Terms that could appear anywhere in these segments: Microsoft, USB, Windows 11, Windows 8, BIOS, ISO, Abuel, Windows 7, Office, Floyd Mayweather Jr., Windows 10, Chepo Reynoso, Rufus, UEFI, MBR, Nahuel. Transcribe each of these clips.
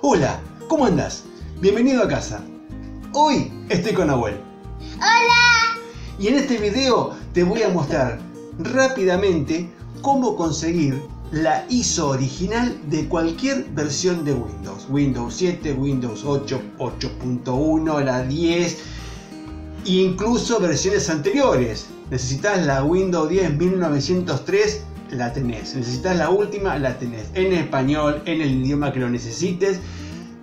Hola, ¿cómo andás? Bienvenido a casa. Hoy estoy con Abuel. ¡Hola! Y en este video te voy a mostrar rápidamente cómo conseguir la ISO original de cualquier versión de Windows. Windows 7, Windows 8, 8.1, la 10 e incluso versiones anteriores. Necesitas la Windows 10 1903, la tenés. Necesitas la última, la tenés. En español, en el idioma que lo necesites.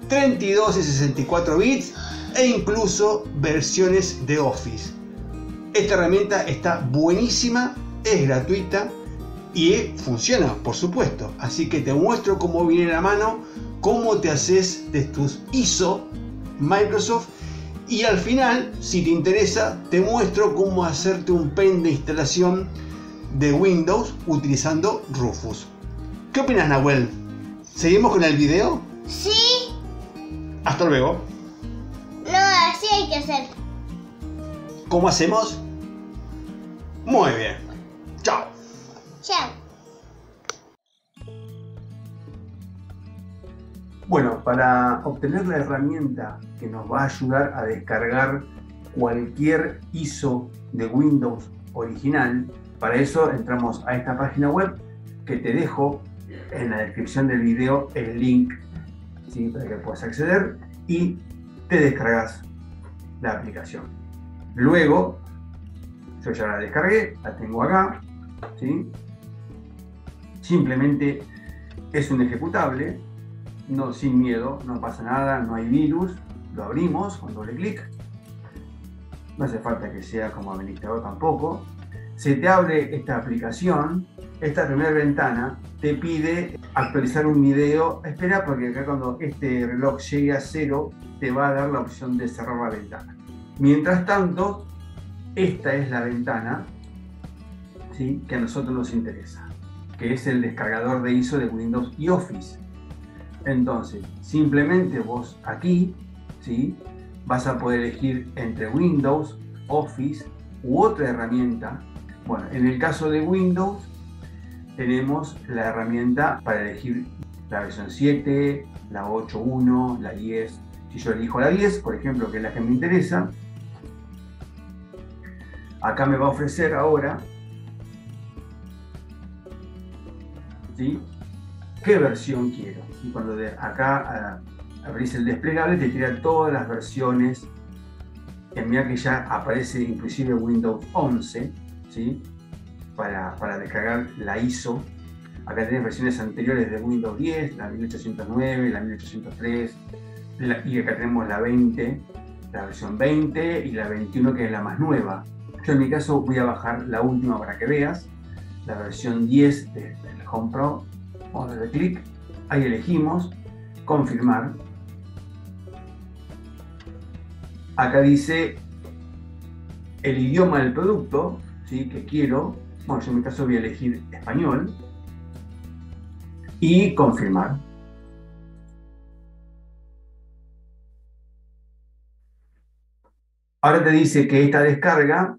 32 y 64 bits e incluso versiones de Office. Esta herramienta está buenísima, es gratuita y funciona, por supuesto. Así que te muestro cómo viene a la mano, cómo te haces de tus ISO Microsoft. Y al final, si te interesa, te muestro cómo hacerte un pen de instalación de Windows utilizando Rufus. ¿Qué opinas, Nahuel? ¿Seguimos con el video? Sí. Hasta luego. No, así hay que hacer. ¿Cómo hacemos? Muy bien. Chao. Chao. Bueno, para obtener la herramienta que nos va a ayudar a descargar cualquier ISO de Windows original, para eso entramos a esta página web que te dejo en la descripción del video el link, ¿sí? Para que puedas acceder y te descargas la aplicación. Luego, yo ya la descargué, la tengo acá, ¿sí? Simplemente es un ejecutable. No, sin miedo, no pasa nada, no hay virus. Lo abrimos con doble clic. No hace falta que sea como administrador tampoco. Se te abre esta aplicación. Esta primera ventana te pide actualizar un video. Espera, porque acá cuando este reloj llegue a cero te va a dar la opción de cerrar la ventana. Mientras tanto, esta es la ventana, ¿sí?, que a nosotros nos interesa, que es el descargador de ISO de Windows y Office. Entonces, simplemente vos aquí, ¿sí?, vas a poder elegir entre Windows, Office u otra herramienta. Bueno, en el caso de Windows, tenemos la herramienta para elegir la versión 7, la 8.1, la 10. Si yo elijo la 10, por ejemplo, que es la que me interesa, acá me va a ofrecer ahora, ¿sí?, qué versión quiero. Y cuando de acá abrís el desplegable te tira todas las versiones. Mirá que ya aparece inclusive Windows 11, ¿sí?, para descargar la ISO. Acá tenés versiones anteriores de Windows 10, la 1809, la 1803, y acá tenemos la 20, la versión 20 y la 21, que es la más nueva. Yo en mi caso voy a bajar la última para que veas, la versión 10 del Home Pro. Vamos a darle clic, ahí elegimos, confirmar. Acá dice el idioma del producto, ¿sí?, que quiero. Bueno, yo en mi caso voy a elegir español. Y confirmar. Ahora te dice que esta descarga,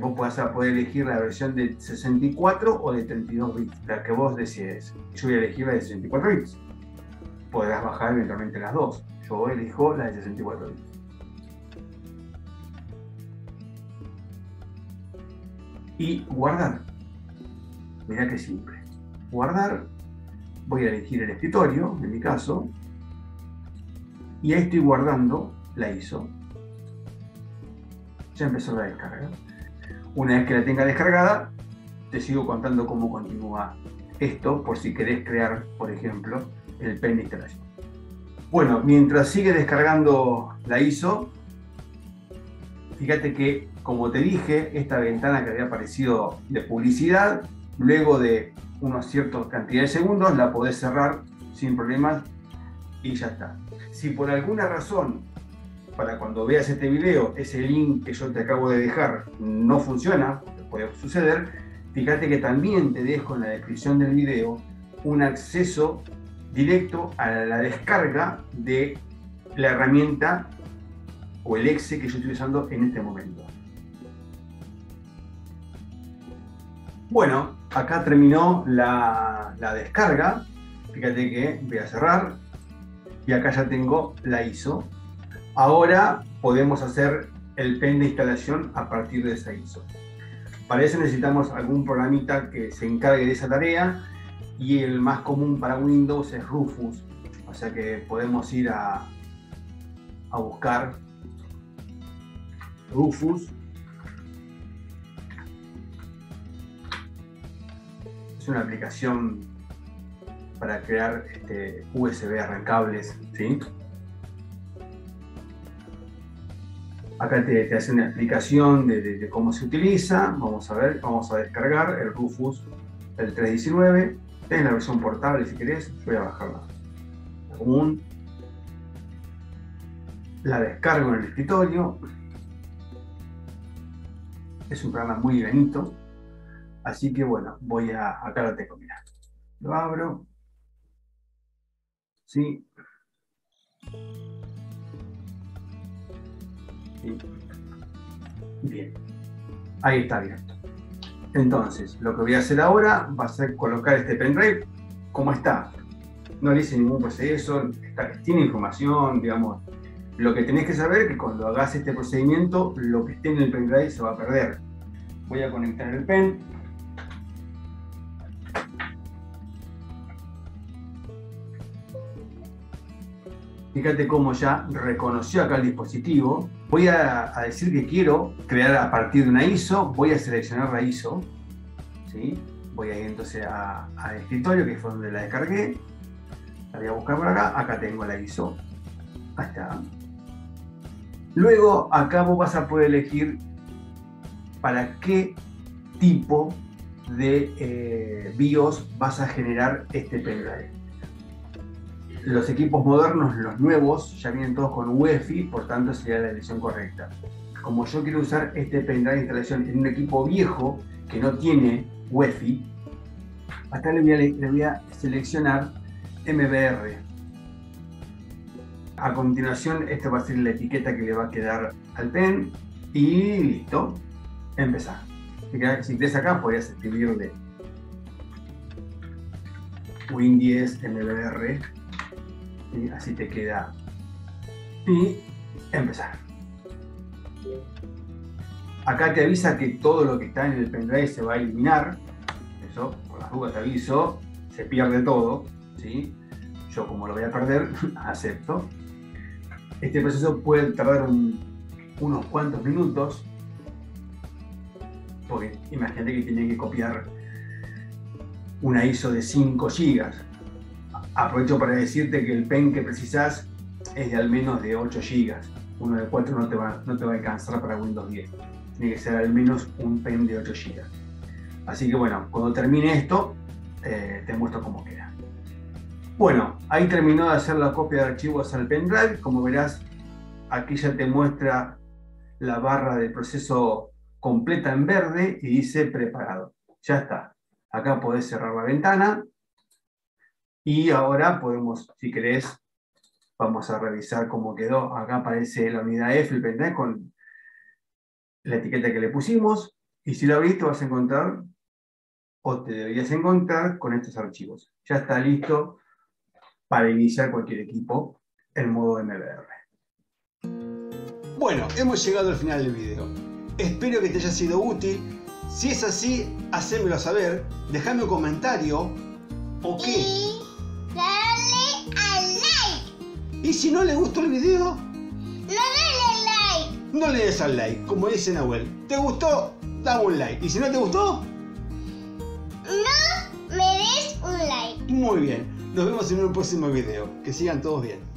vos vas a poder elegir la versión de 64 o de 32 bits, la que vos decides. Yo voy a elegir la de 64 bits. Podrás bajar eventualmente las dos. Yo elijo la de 64 bits. Y guardar. Mirá qué simple. Guardar. Voy a elegir el escritorio, en mi caso. Y ahí estoy guardando la ISO. Ya empezó la descarga. Una vez que la tenga descargada, te sigo contando cómo continúa esto, por si querés crear, por ejemplo, el pen de instalación. Bueno, mientras sigue descargando la ISO, fíjate que, como te dije, esta ventana que había aparecido de publicidad, luego de una cierta cantidad de segundos, la podés cerrar sin problemas y ya está. Si por alguna razón, para cuando veas este video, ese link que yo te acabo de dejar no funciona, puede suceder, fíjate que también te dejo en la descripción del video un acceso directo a la descarga de la herramienta o el exe que yo estoy usando en este momento. Bueno, acá terminó la descarga. Fíjate que voy a cerrar. y acá ya tengo la ISO. Ahora podemos hacer el pen de instalación a partir de esa ISO. Para eso necesitamos algún programita que se encargue de esa tarea, y el más común para Windows es Rufus, o sea que podemos ir a buscar Rufus. Es una aplicación para crear USB arrancables, ¿sí? Acá te hace una explicación de cómo se utiliza. Vamos a ver, vamos a descargar el Rufus, el 319. Tenés la versión portable si querés, yo voy a bajarla. La común. La descargo en el escritorio. Es un programa muy bonito. Así que bueno, voy a... Acá la tengo, mirá. Lo abro. Sí. Bien, ahí está abierto. Entonces, lo que voy a hacer ahora va a ser colocar este pendrive como está. No le hice ningún proceso, tiene información, digamos. Lo que tenés que saber es que cuando hagas este procedimiento, lo que esté en el pendrive se va a perder. Voy a conectar el pen. Fíjate cómo ya reconoció acá el dispositivo. Voy a decir que quiero crear a partir de una ISO. Voy a seleccionar la ISO, ¿sí? Voy a ir entonces al escritorio, que fue donde la descargué. La voy a buscar por acá. Acá tengo la ISO. Ahí está. Luego acá vos vas a poder elegir para qué tipo de BIOS vas a generar este pendrive. Los equipos modernos, los nuevos, ya vienen todos con UEFI, por tanto sería la elección correcta. Como yo quiero usar este pendrive de instalación en un equipo viejo que no tiene UEFI, acá le voy a seleccionar MBR. A continuación, esta va a ser la etiqueta que le va a quedar al pen y listo, empezar. Si crees acá, podrías escribirle Win 10 MBR. Y así te queda. Y empezar. Acá te avisa que todo lo que está en el pendrive se va a eliminar. Eso, por las dudas te aviso. Se pierde todo, ¿sí? Yo, como lo voy a perder, acepto. Este proceso puede tardar unos cuantos minutos. Porque imagínate que tenía que copiar una ISO de 5 GB. Aprovecho para decirte que el pen que precisas es de al menos de 8 GB. Uno de 4 no te va a alcanzar para Windows 10. Tiene que ser al menos un pen de 8 GB. Así que bueno, cuando termine esto, te muestro cómo queda. Bueno, ahí terminó de hacer la copia de archivos al pendrive. Como verás, aquí ya te muestra la barra del proceso completa en verde y dice preparado. Ya está. Acá podés cerrar la ventana. Y ahora podemos, si querés, vamos a revisar cómo quedó. Acá aparece la unidad F, el pendrive, con la etiqueta que le pusimos. Y si lo abrís, te vas a encontrar, o te deberías encontrar, con estos archivos. Ya está listo para iniciar cualquier equipo en modo MBR. Bueno, hemos llegado al final del video. Espero que te haya sido útil. Si es así, hacémelo saber. Dejame un comentario. ¿O qué? Y si no le gustó el video, no dale like. No le des al like, como dice Nahuel. ¿Te gustó? Dame un like. ¿Y si no te gustó? No me des un like. Muy bien. Nos vemos en un próximo video. Que sigan todos bien.